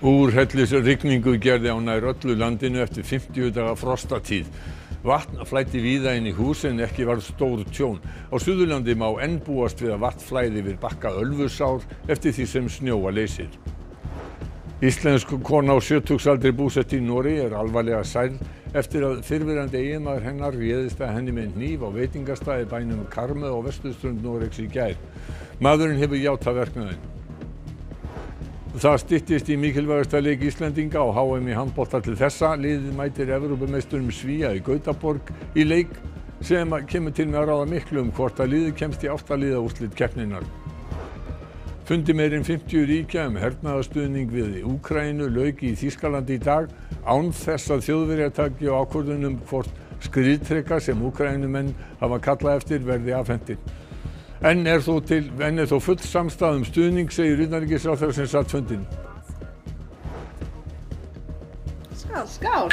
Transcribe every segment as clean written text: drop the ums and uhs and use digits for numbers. Úrhellisrigningu gerði á nær öllu landinu eftir 50 daga frostatíð. Vatn flæddi víða inn í hús en ekki varð stór tjón. Á Suðurlandi má enn búast við að vatn flæði yfir bakka Ölfusár eftir því sem snjóa leysir. Íslensk kona á 70-aldri búsett í Noregi er alvarlega særð eftir að fyrrverandi eiginmaður hennar réðist að henni með hníf á veitingastaði bænum Karmøy á vesturströnd Noregs í gær. Maðurinn hefur játað verknaðinn. Það styttist í mikilvægasta leik Íslendinga á HM í handbolta til þessa. Liðið mætir Evrópumeisturum Svía í Gautaborg í leik sem kemur til með að ráða miklu hvort að liðið kemst í áttaliðaúrslit keppninnar. Fundi meira en 50 ríkja hernaðarstuðning við Úkraínu lauk í Þýskalandi í dag án þess að Þjóðverjar taki á ákvörðun hvort skriðdreka sem Úkraínumenn hafa kallað eftir verði afhentir. En er þó full samstaða stuðning, segir utanríkisráðherra sem sat fundinn. Skál!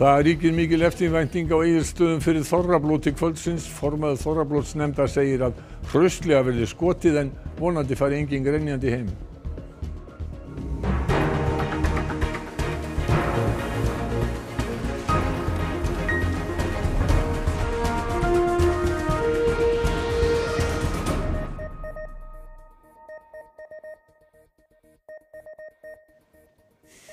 Það ríkir mikil eftirvænting á Egilsstöðum fyrir Þorrablóti kvöldsins. Formaður Þorrablótsnefndar segir að hraustlega verði skotið en vonandi fari enginn grenjandi heim.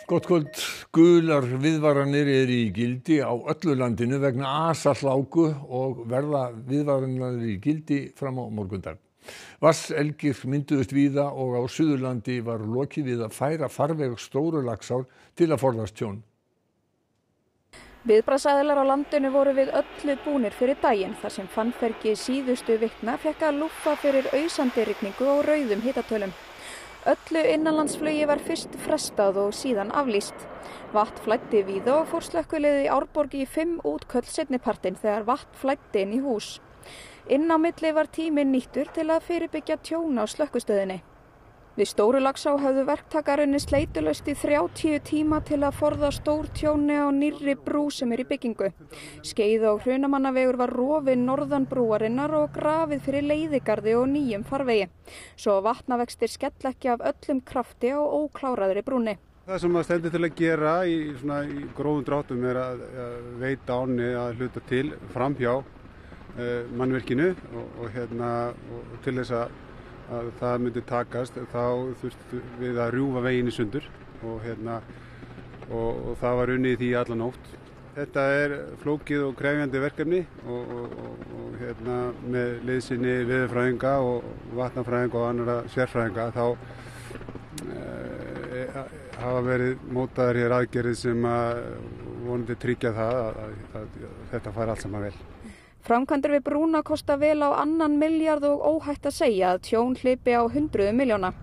Gott kvöld. Gular viðvaranir eru í gildi á öllu landinu vegna asahláku og verða viðvaranir í gildi fram á morgundag. Vatnselgir mynduðust víða og á Suðurlandi var lokið við að færa farveg stóru laxár til að forðast tjón. Viðbragðsaðilar á landinu voru við öllu búnir fyrir daginn þar sem fannfergi síðustu vikna fékk að lúffa fyrir ausandi rigningu og rauðum hitatölum. Öllu innanlandsflugi var fyrst frestað og síðan aflýst. Vatn flæddi víða og fór slökkviliðið í Árborg í 5 útköll seinnipartinn þegar vatn flæddi inn í hús. Inn á milli var tíminn nýttur til að fyrirbyggja tjón á slökkvistöðinni. Við stóru laxá höfðu verktakar unnið sleitulaust í 30 tíma til að forða stór tjóni á nýrri brú sem er í byggingu. Skeið og hrunamannavegur var rofinn norðan brúarinnar og grafið fyrir leiðigarði og nýjum farvegi. Svo vatnavextir skell ekki af öllum krafti og ókláraðri brúni. Það sem að stendur til að gera í grófum dráttum er að veita ánni að hluta til framhjá mannverkinu og til þess að það myndi takast þá þurftum við að rjúfa veginn í sundur og það var unnið í því alla nótt. Þetta er flókið og krefjandi verkefni og með liðsinni veðurfræðinga og vatnafræðinga og annarra sérfræðinga þá hafa verið mótaðar hér aðgerðir sem að vonandi tryggja það að þetta fari allt saman vel. Framkvæmdir við brúna kosta vel á annan milljarð og óhætt að segja að tjón hleypi á 100 milljóna.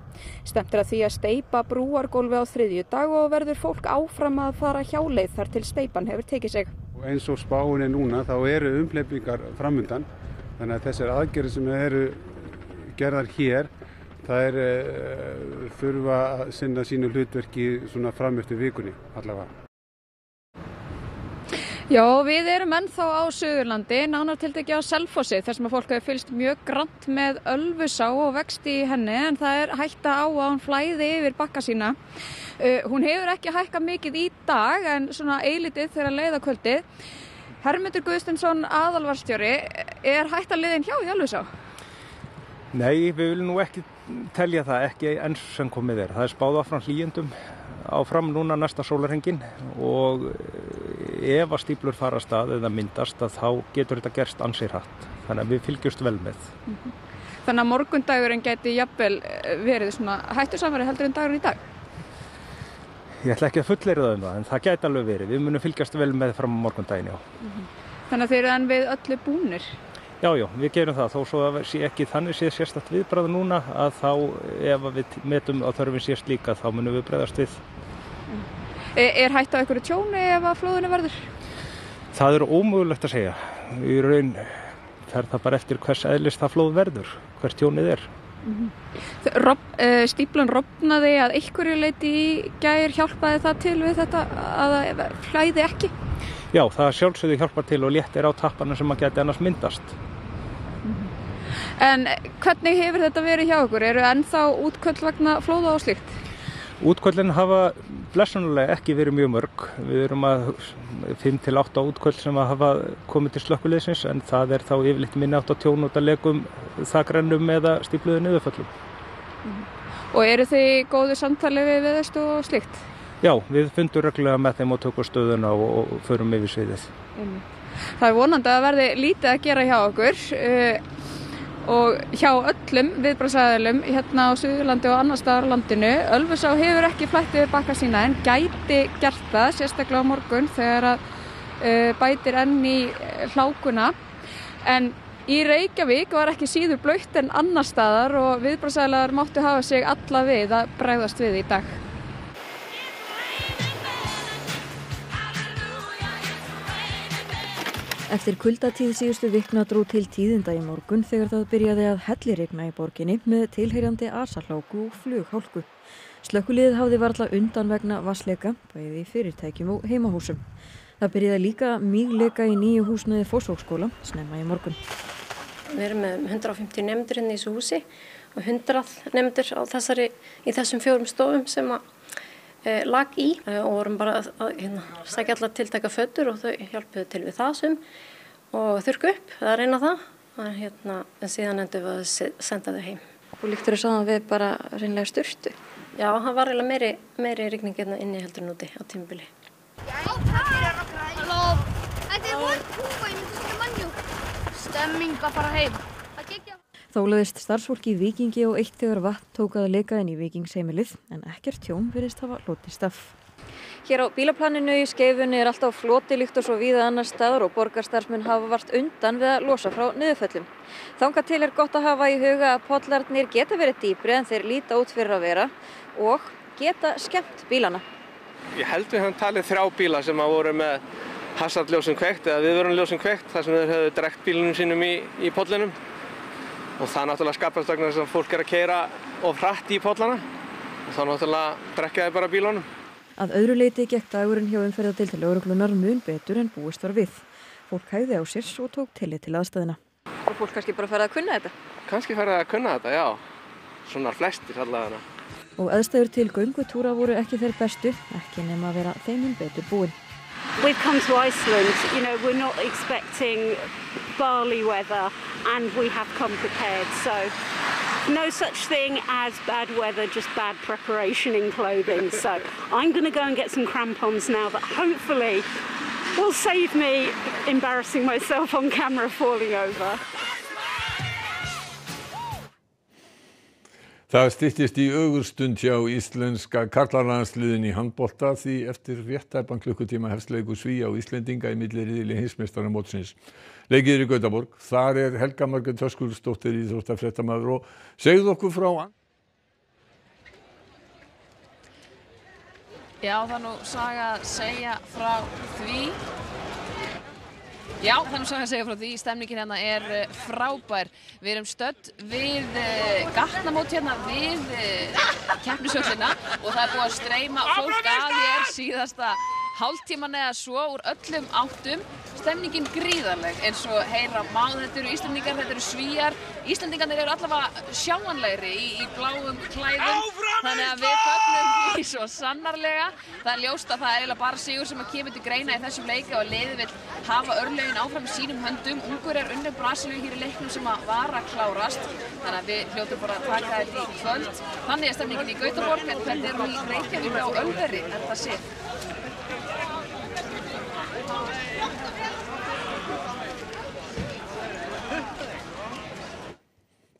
Stefnt er að því að steypa brúargólfi á 3. dag og verður fólk áfram að fara hjáleið þar til steypan hefur tekið sig. Og eins og spáin núna þá eru umhleypingar framundan, þannig að þessar aðgerðir sem eru gerðar hér þær þurfa að sinna sínu hlutverki svona fram eftir vikunni allavega. Já, við erum ennþá á Suðurlandi, nánar tiltekið á Selfossi þar sem að fólk hefur fylgst mjög grannt með Ölfusá og vexti í henni en það er hætta á að hún flæði yfir bakka sína. Hún hefur ekki hækkað mikið í dag en svona eilítið þegar leið á kvöldið. Hermindur Guðstensson aðalvarstjóri, er hætta liðin hjá í Ölfusá? Nei, við viljum nú ekki telja það, ekki eins sem komið er. Það er spáð áfram hlýjendum áfram núna næsta sólarhringinn og ef að stíflur fara af stað eða myndast að þá getur þetta gerst ansi hratt. Þannig að við fylgjumst vel með. Þannig að morgundagurinn gæti jafnvel verið svona hættusamari heldur en dagurinn í dag? Ég ætla ekki að fullyrða um það, en það gæti alveg verið. Við munum fylgjast vel með fram á morgundaginn, já. Þannig að þið eruð enn við öllu búnir? Já, við gerum það, þó svo að sé ekki þannig sé sérstakt viðbragð núna að þá ef við metum að þörfin sé slíka þá munum við bregðast við. Er hætta á einhverju tjóni ef að flóðinu verður? Það er ómögulegt að segja. Í raun fer það bara eftir hvers eðlis það flóð verður, hvers tjónið er. Stíflan rofnaði að einhverju leyti í gær, hjálpaði það til við þetta að það flæði ekki? Já, það sjálfsögðu hjálpar til og léttir á tappana sem að geti annars myndast. En hvernig hefur þetta verið hjá ykkur? Eru ennþá útköll vegna flóða og slíkt? Útköllin hafa blessunarlega ekki verið mjög mörg. Við erum að 5 til 8 útköll sem að hafa komið til slökkviliðsins, en það þá yfirleitt minni átt á tjón út af lekum, þakrennum eða stífluðu niðurföllum. Og eru þið í góðu samtali við veðurstofu og slíkt? Já, við fundum reglulega með þeim og tökum stöðuna og förum yfir sviðið. Það vonandi að verði lítið að gera hjá okkur og hjá öllum viðbragðsaðilum hérna á Suðurlandi og annars staðar á landinu. Ölfusá hefur ekki flætt yfir bakka sína en gæti gert það, sérstaklega á morgun þegar að bætir enn í hlákuna. En í Reykjavík var ekki síður blautt en annars staðar og viðbragðsaðilar máttu hafa sig alla við að bregðast við í dag. Eftir kuldatíð síðustu vikna dró til tíðinda í morgun þegar það byrjaði að hellirigna í borginni með tilheyrandi asahláku og flughálku. Slökkviliðið hafði varla undan vegna vatnsleika, bæði í fyrirtækjum og heimahúsum. Það byrjaði líka mígleka í nýju húsnæði Fossvogsskóla snemma í morgun. Við erum með 150 nefndur inn í þessu húsi og 100 nefndur á þessum 4 stofum sem lag í og vorum bara að sækja allar tiltæka fötur og þau hjálpuðu til við það sem og þurrku upp, það reyna það en síðan endum við að senda þau heim. Og líktur þau saman við bara reynlega sturtu? Já, það var eiginlega meiri rigning inni heldur en úti á tímabili. Þetta von kúa í mjög mannjú. Stemminga bara heim. Þá löðist starfsfólki Víkingi og eitt þegar vatn tók að leka inn í Víkingsheimilið, en ekkert tjón virðist hafa hlotist af. Hér á bílaplaninu í Skeifunni alltaf floti líkt og svo víða annars staðar og borgarstarfsmenn hafa vart undan við að losa frá niðurföllum. Þangað til gott að hafa í huga að pollarnir geta verið dýpri en þeir líta út fyrir að vera og geta skemmt bílana. Ég held við höfum talið 3 bíla sem að voru með hasardljósum kveikt eða viðvörunarljósum kveikt þar sem þeir höfðu drekkt bílunum sínum í pollinum. Og það náttúrulega skapast vegna þess að fólk að keyra of hratt í pollana og þá náttúrulega drekka þau bara bílunum. Að öðru leyti gekk dagurinn hjá umferðardeild lögreglunnar mun betur en búist var við. Fólk hægði á sér og tók tillit til aðstæðna. Og fólk kannski bara farið að kunna þetta? Kannski farið að kunna þetta, já. Svona flestir allavega. Og aðstæður til göngutúra voru ekki þeir bestu, ekki nema að vera þeim mun betur búin. We've come to Iceland, we're not expecting barley weather and we have come prepared, so no such thing as bad weather, just bad preparation in clothing. So I'm going to go and get some crampons now that hopefully will save me embarrassing myself on camera falling over. Það styttist í ögurstund hjá íslenska karlalandsliðinu í handbolta því eftir réttæpan klukkutíma hefst leikur Svía og Íslendinga í milliriðli heimsmeistaramótsins. Leikið er í Gautaborg, þar er Helga Margrét Þorsteinsdóttir íþróttafréttamaður og segðu okkur frá. Já, það nú saga að segja frá því. Já, þannig sem ég segja frá því, stemningin hérna er frábær. Við erum stödd við gatnamót hérna við keppnisvöllina og það er búið að streyma fólk að hér síðasta hálftíman eða svo úr öllum áttum. Stemningin gríðarleg eins og heyra má, þetta eru Íslendingar, þetta eru Svíjar. Íslendingarnir eru allavega sjáanlegri í bláum klæðum, þannig að við fögnum því svo sannarlega. Það er ljóst að það er eiginlega bara sigur sem að kemur til greina í þessum leika og liðið vill hafa örlögin áfram í sínum höndum. Ungverjar er unnu Brasilíu hér í leiknum sem að var að klárast, þannig að við hljótum bara að taka þetta í kvöld. Þannig er stemningin í Gautaborg, en þetta er í Reykjavík á Ölveri, en það sé.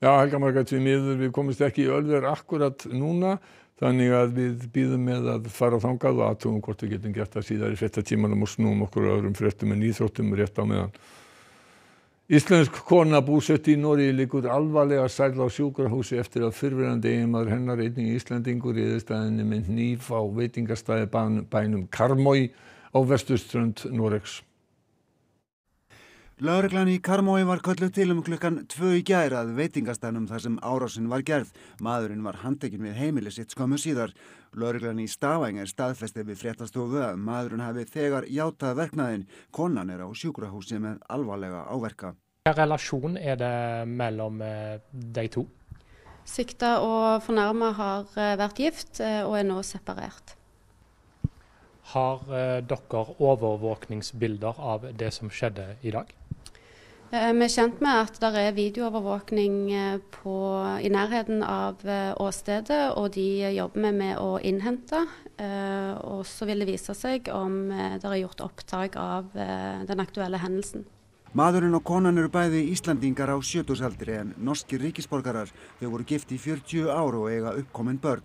Já, Helga Margrét, við komumst ekki í Ölver akkurat núna, þannig að við býðum með að fara á þangað og aðtugum hvort við getum gert það síðar í fréttatímanum og snúum okkur öðrum fréttum en íþróttum rétt á meðan. Íslensk kona búsett í Noregi liggur alvarlega særð á sjúkrahúsi eftir að fyrrverandi eiginmaður hennar einnig Íslendingur réðst að henni með hníf á veitingastaði bænum Karmøy á vesturströnd Noregs. Lögreglan í Karmøy var kölluð til klukkan 2 í gær að veitingastænum þar sem árásin var gerð. Maðurinn var handtekinn við heimili sitt skömmu síðar. Lögreglan í Stavanger staðfesti við fréttastofu að maðurinn hafi þegar játað verknaðinn. Konan er á sjúkrahúsi með alvarlega áverka. Relasjon er det mellom de to. Sikta og fornærma har vært gift og nå separert. Har dere overvåkningsbilder av det som skjedde I dag? Vi kjent med at det videoovervåkning I nærheten av åstedet, og de jobber med å innhente. Og så vil det vise seg om det gjort opptak av den aktuelle hendelsen. Maðurinn og konan bæði Íslandingar á 70-aldri en norskir ríkisborgarar. Þau voru gift í 40 ár og eiga uppkomin börn.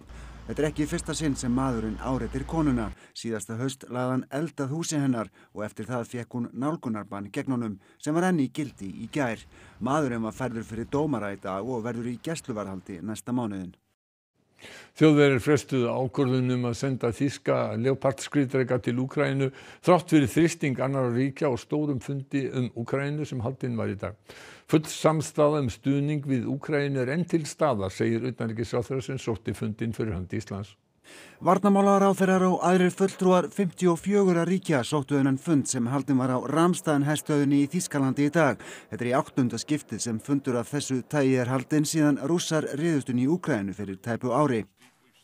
Þetta ekki fyrsta sinn sem maðurinn áreitir konuna. Síðasta haust lagði hann eld að húsi hennar og eftir það fékk hún nálgunarbann gegn honum sem var enn í gildi í gær. Maðurinn var færður fyrir dómara í dag og verður í gæsluvarðhaldi næsta mánuðinn. Þjóðverjar frestuðu ákvörðunum að senda þýska Leopard-skriðdreka til Úkraínu þrátt fyrir þrýsting annarra ríkja og stórum fundi Úkraínu sem haldinn var í dag. Full samstaða stuðning við Úkraínu enn til staðar, segir utanríkisráðherra sem sótti fundinn fyrir hönd Íslands. Varnarmálaráðherrar og aðrir fulltrúar 54 ríkja sóttu þennan fund sem haldinn var á Ramstein herstöðinni í Þýskalandi í dag. Þetta í 8. Skiptið sem fundur af þessu tagi haldinn síðan Rússar réðust inn í Úkraínu fyrir tæpu ári.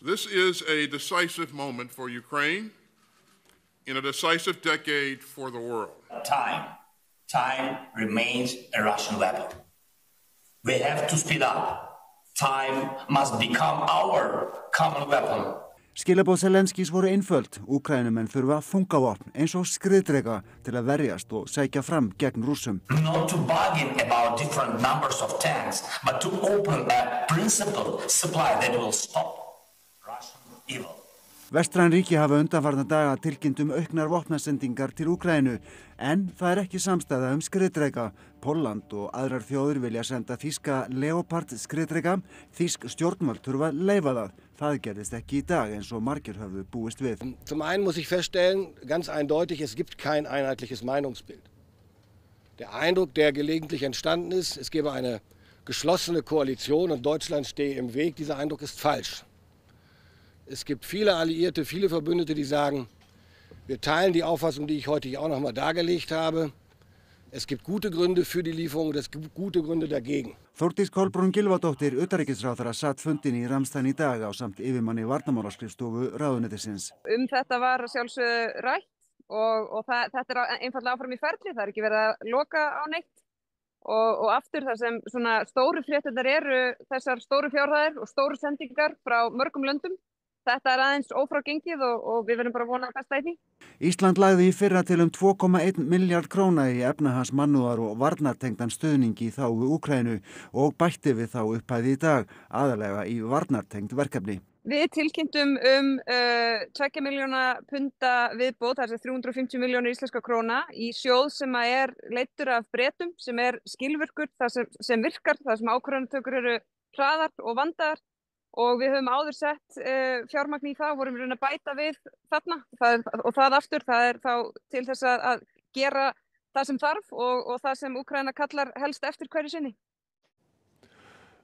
This is a decisive moment for Ukraine in a decisive decade for the world. Time remains a Russian weapon. We have to speed up. Time must become our common weapon. Skilaboð Zelenskís voru einföld. Úkraínumenn þurfa þungavopn eins og skriðdreka til að verjast og sækja fram gegn Rússum. Not to bargain about different numbers of tanks, but to open a principled supply that will stop Russian evil. Vestræn ríki hafa undanfarna daga tilkynnt auknar vopnasendingar til Úkraínu, en það ekki samstaða skriðdreka. Pólland og aðrar þjóðir vilja senda þýska Leopard skriðdreka. Þýsk stjórnvöld þurfa leyfa það. Það gerðist ekki í dag eins og margir höfðu búist við. Zum einen muss ich feststellen, ganz eindeutig, es gibt kein einheitliches Meinungsbild. Der Eindruck, der gelegentlich entstanden ist, es gebe eine geschlossene Koalition und Deutschland stehe im Weg, dieser Eindruck ist falsch. Es gibt viele Alliierte, viele Verbündete, die sagen, wir teilen die Auffassung, die ich heute hier auch noch mal dargelegt habe. Es gibt gute Gründe für die Lieferung und es gibt gute Gründe dagegen. Þórdís Kolbrún Gylfadóttir, utanríkisráðherra, sat fundinn í Ramstein í dag ásamt yfirmanni varnarmálaskrifstofu ráðuneytisins. Þetta var sjálfsögðu rætt og þetta einfaldlega áfram í ferli. Það ekki verið að loka á neitt. Og aftur þar sem svona stóru fréttirnar þessar stóru fjárhæðir og stóru sendingar frá mörgum löndum. Þetta aðeins ófrágengið og við verðum bara að vona að besta í því. Ísland lagði í fyrra til 2,1 milljarð króna í efnahagsmannúðar og varnartengdan stuðning í þágu Úkraínu og bætti við þá upphæð í dag, aðallega í varnartengd verkefni. Við tilkynntum 2 milljóna punda viðbót, það þessi 350 milljónir íslenska króna í sjóð sem leiddur af Bretum, sem skilvirkur, það sem virkar, það sem ákvarðanatökur eru hraðar og vandaðar. Og við höfum áður sett fjármagn í það, vorum við að bæta við þarna og það aftur, það þá til þess að gera það sem þarf og það sem Úkraína kallar helst eftir hverju sinni.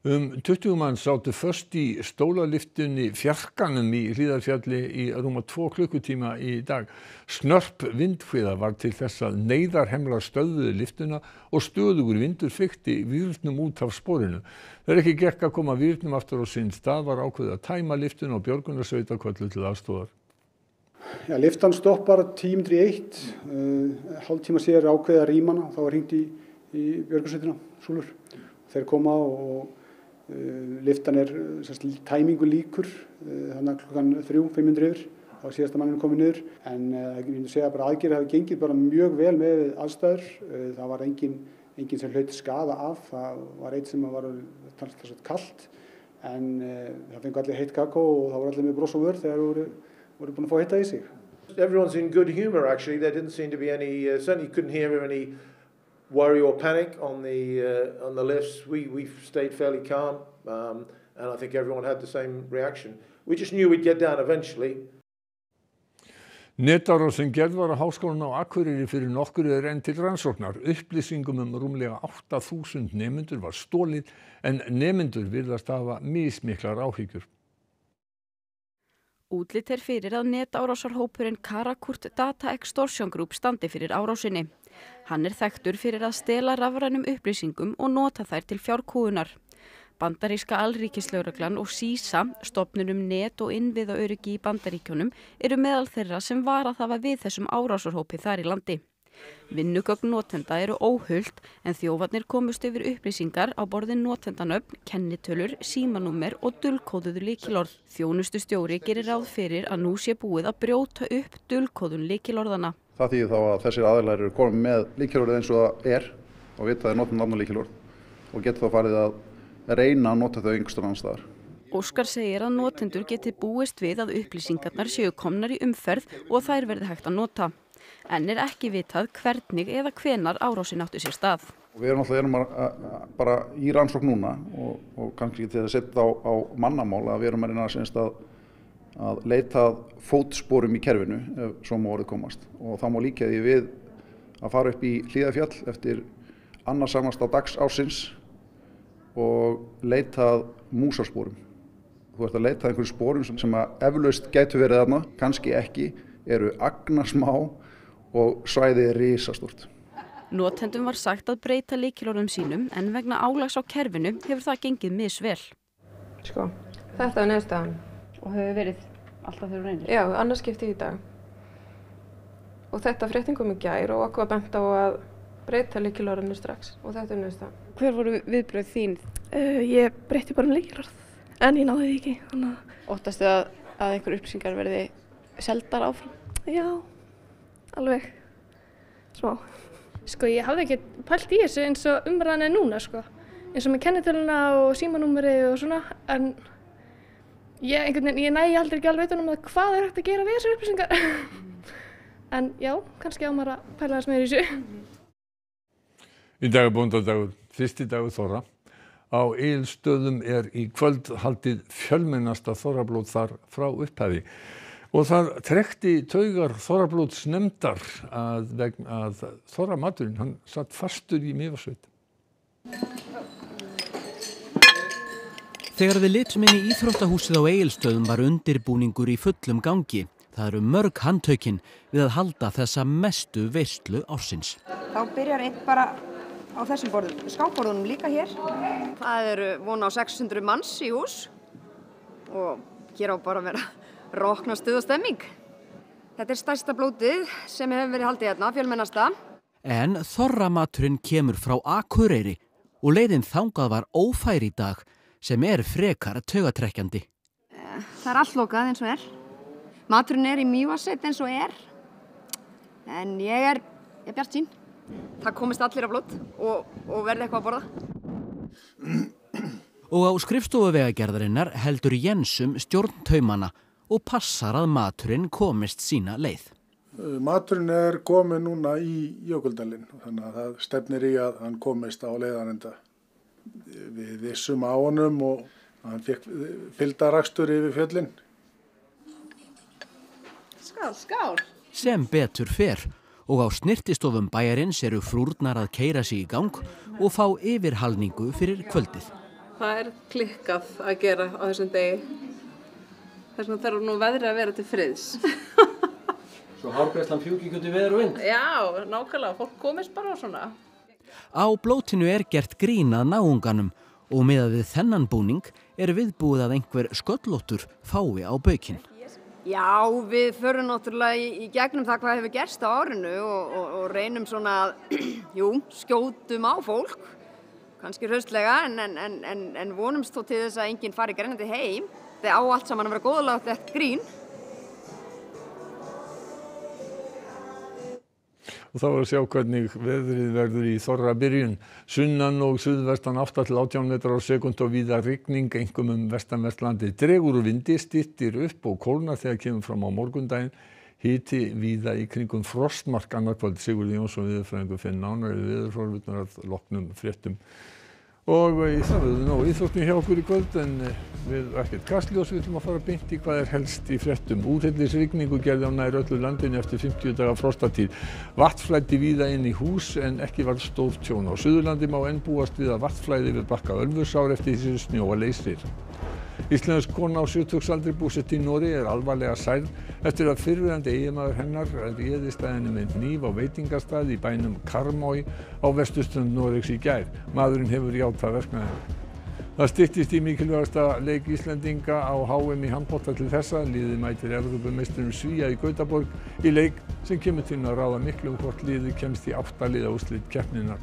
20 mann sátu först í stólaliftunni Fjarkanum í Hlíðarfjalli í rúma 2 klukkutíma í dag. Snörp vindhviða var til þess að neyðarhemlar stöðuðu liftuna og stöðugur vindur feykti vírnum út af sporinu. Þegar ekki gekk að koma vírnum aftur á sinn stað var ákveðið að tæma liftuna og björgunarsveitar kölluðu til aðstoðar. Ja, liftan stoppar 10:01, hálftíma síðar ákveðið að rýma hana, þá var hringt í björgunarsveitina, Súlur. Þeir koma og liftan tæmingu líkur, þannig klukkan 3:05 yfir, þá síðasta manninn komið niður. En ég myndi segja að aðgerðir hafi gengið bara mjög vel með aðstæður, það var engin sem hlaut skaða af, það var einn sem var talsvert kalt, en það fengu allir heitt kakó og það voru allir með bros á vör þegar voru búin að fá heita í sig. Everyone's in good humor actually, there didn't seem to be any, certainly couldn't hear any worry or panic on the lifts. We stayed fairly calm, and I think everyone had the same reaction. We just knew we'd get down eventually. Netárás sem gerð var á Háskólann á Akureyri fyrir nokkru enn til rannsóknar. Upplýsingum rúmlega 8.000 nemendur var stolið, en nemendur virðast hafa mismiklar áhyggjur. Útlit fyrir að netárásarhópurinn Karakurt Data Extortion Group standi fyrir árásinni. Hann þekktur fyrir að stela rafrænum upplýsingum og nota þær til fjárkúgunar. Bandaríska alríkislögreglan og CISA, stofnunum net og innviðaöryggi í Bandaríkjunum, eru meðal þeirra sem varað hafa við þessum árásarhópi þar í landi. Vinnugögn notenda eru óhult en þjófarnir komust yfir upplýsingar á borðin notendanöfn, kennitölur, símanúmer og dulkóðuð lykilorð. Þjónustustjóri gerir ráð fyrir að nú sé búið að brjóta upp dulkóðun lykilorðana. Það þýðir þá að þessir aðilar eru komið með lykilorðið eins og það og vita þeir notenda nafn og lykilorð og geta þá farið að reyna að nota þau einhvers staðar annars staðar. Óskar segir að notendur geti búist við að upplýsingarnar séu komnar í umferð og þær verði hægt að nota. En ekki vitað hvernig eða hvenar árásin átti sér stað. Við erum bara í rannsókn núna og kannski til að setja á mannamál að við erum að reyna að leita fótsporum í kerfinu ef svo má orðið komast. Og það má líka því við að fara upp í Hlíðarfjall eftir annarsamasta dags ársins og leita músasporum. Þú ert að leita einhverjum sporum sem eflaust gætu verið þarna, kannski ekki, eru agnarsmá og svæðið risastórt. Notendum var sagt að breyta lykilorðum sínum en vegna álags á kerfinu hefur það gengið misvel. Sko, þetta niðurstaðan og hefur verið alltaf þegar hún reynir. Já, annars skipti í dag. Og þetta fréttingum í gær og okkur var bent á að breyta lykilorðinu strax og þetta niðurstaðan. Hver voru viðbrögð þín? Ég breytti bara lykilorð en ég náði því ekki. Óttastu að einhver upplýsingar verði seldar áfram? Já. Alveg, smá. Sko ég hafði ekki pælt í þessu eins og umræðan núna sko. Eins og með kennitöluna og símanúmerið og svona. En ég næ aldrei ekki alveg utanum að hvað hægt að gera við þessar upplýsingar. En já, kannski á maður að pæla þess meira í þessu. Í dag bóndadagur, fyrsti dagur Þorra. Á Egilsstöðum í kvöld haldið fjölmennasta Þorrablót þar frá upphafi. Og þar trekti taugar Þorrablóts nefndar að Þorramaturinn, hann satt fastur í Mívasveit. Þegar við litum inn í íþróttahúsið á Egilsstöðum var undirbúningur í fullum gangi. Það eru mörg handtökin við að halda þessa mestu veislu ársins. Þá byrjar einn bara á þessum borðum, skákborðunum líka hér. Það eru vona á 600 manns í hús og hér á bara að vera rokna stuð og stemming. Þetta stærsta blótið sem hefur verið haldið hérna, fjölmennasta. En Þorramaturinn kemur frá Akureyri og leiðin þangað var ófær í dag sem frekar taugatrekkjandi. Það allt lokað eins og Maturinn í Mívasi eins og En ég bjartsýn. Það komist allir af blót og verði eitthvað að borða. Og á skrifstofu vegagerðarinnar heldur Jensum stjórn taumana og passar að maturinn komist sína leið. Maturinn komið núna í Jökuldalinn, þannig að það stefnir í að hann komist á leiðarenda. Við vissum á honum og hann fékk fylgdarakstur yfir fjöllin. Skál, skál! Sem betur fer og á snyrtistofum bæjarins eru frúrnar að keyra sig í gang og fá yfirhalningu fyrir kvöldið. Það klikkað að gera á þessum degi. Þess vegna þarf nú veðrið að vera til friðs. Svo hárgræslan fjúkingu til veður og vind. Já, nákvæmlega, fólk komist bara svona. Á blótinu gert grínað náunganum og meðan við þennan búning viðbúið að einhver sköllóttur fái á baukinn. Já, við förum náttúrulega í gegnum það hvað hefur gerst á árinu og reynum svona að skjótum á fólk. Kannski hraustlega en vonumst þó til þess að enginn fari grennandi heim. Þetta á allt saman að vera góðlátt eftir grín. Og þá að sjá hvernig veðrið verður í þorra byrjun. Sunnan og suðvestan 8–18 metrar á sekund og víða rigning, einkum vestanvert landið. Dregur og vindi, styttir upp og kólnar þegar kemur fram á morgundaginn. Hiti víða í kringum frostmark annað kvöld. Sigurður Jónsson veðurfræðingur fer nánar yfir veðurforvurnar að loknum fréttum. Og það verður nóg íþróttum hjá okkur í kvöld, en við ekkert kastljós við ætlum að fara beint í hvað helst í fréttum. Úrhellisrigningu gerði á nær öllu landinu eftir 50 daga frostatíð. Vatnflæddi víða inn í hús en ekki varð stórt tjón. Á Suðurlandi má enn búast við að vatnflæði yfir bakka Ölfusár eftir því sem snjóa leysir. Íslensk kona á 70-aldri búsett í Noregi alvarlega særð eftir að fyrrverandi eiginmaður hennar réðist að henni með hníf á veitingastað í bænum Karmøy á vesturströnd Noregs í gær. Maðurinn hefur játað verknaðinn. Það styttist í mikilvægasta leik Íslendinga á HM í handbolta til þessa. Liðið mætir Evrópumeisturum Svía í Gautaborg í leik sem kemur til að ráða miklu hvort liðið kemst í 8 liða úrslit keppninnar.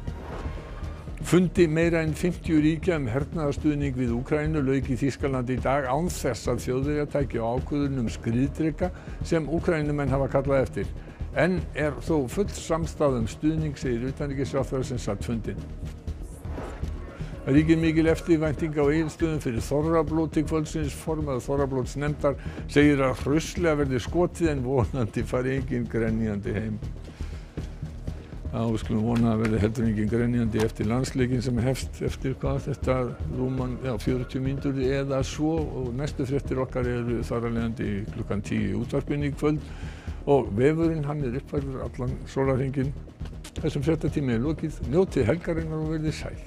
Fundi meira en 50 ríkja hernaðarstuðning við Úkraínu lauk í Þýskalandi í dag án þess að Þjóðverjar tækju ákvörðun skriðdreka sem Úkraínumenn hafa kallað eftir. En þó full samstaða stuðning, segir utanríkisráðherra sem sat fundinn. Ríkir mikil eftirvænting á Egilsstöðum fyrir Þorrablóti kvöldsins. Formaður Þorrablóts nefndar segir að hraustlega verði skotið en vonandi fari enginn grenjandi heim. Við skulum vona að verði heldur enginn grenjandi eftir landsleikinn sem hefst eftir þetta rúman 40 mínútur eða svo, og næstu fréttir okkar eru þar af leiðandi klukkan 10 í útvarpinu í kvöld og vefurinn hann uppfærður allan sólarhringinn. Þessum fréttatíma lokið. Njótið helgarinnar og verðið sæl.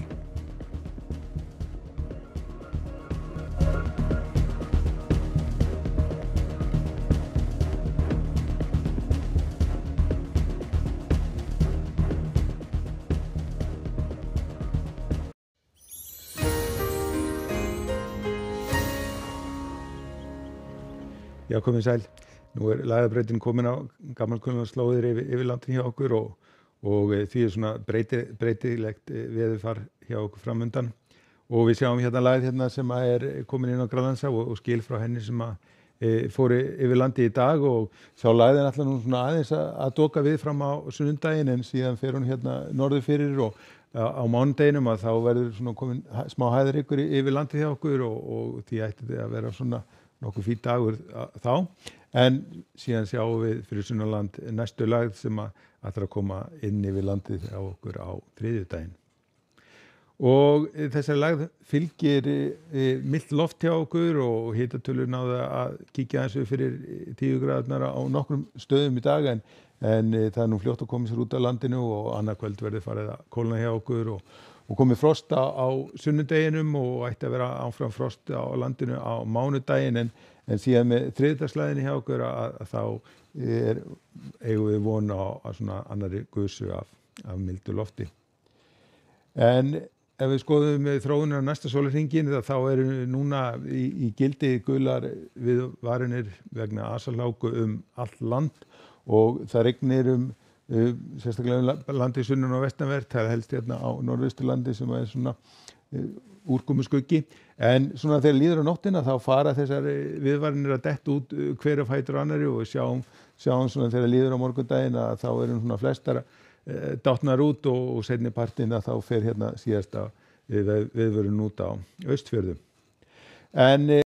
Já, komið sæl. Nú lagðabreitin komin á gamalkunnar slóðir yfir landin hjá okkur og því svona breytilegt veðurfar hjá okkur framundan. Og við sjáum hérna lagð sem komin inn á Grænlandsá og skil frá henni sem fóri yfir landi í dag, og þá lagðin allan hún svona aðeins að doka við fram á sunnudaginn, en síðan fer hún hérna norður fyrir og á mánudeginum að þá verður svona komin smá hæðarhryggur yfir landið hjá okkur og því ætti að vera svona nokkuð fínn dagur þá, en síðan sjáum við fyrir sunnaland næstu lagð sem ætlar að koma inn yfir landið á okkur á þriðjudaginn. Og þessari lagð fylgir milt loft hjá okkur og hitatölur náðu að kíkja aðeins upp fyrir 10 gráðurnar á nokkrum stöðum í dag, en það nú fljótt að koma sér út af landinu og annað kvöld verður farið að kólna hjá okkur og komið frost á sunnudeginum og ætti að vera áfram frost á landinu á mánudaginn, en síðan með þriðjudagslæðinni hjá okkur að þá eigum við von á svona annarri gusu af mildu lofti. En ef við skoðum með þróunina næsta sólarhringinn, þá eru núna í gildi gular viðvaranir vegna asaláku allt land, og það rignir sérstaklega landið sunnan og vestanvert. Það helst hérna á norðausturlandi sem er svona úrkomuskuggi, en svona þegar líður á nóttina þá fara þessar viðvaranir að detta út hver af fætur annarri, og við sjáum svona þegar líður á morgundaginn að þá eru svona flestar dátnar út og seinni partinn að þá fer hérna síðasta viðvörun út á Austfjörðum.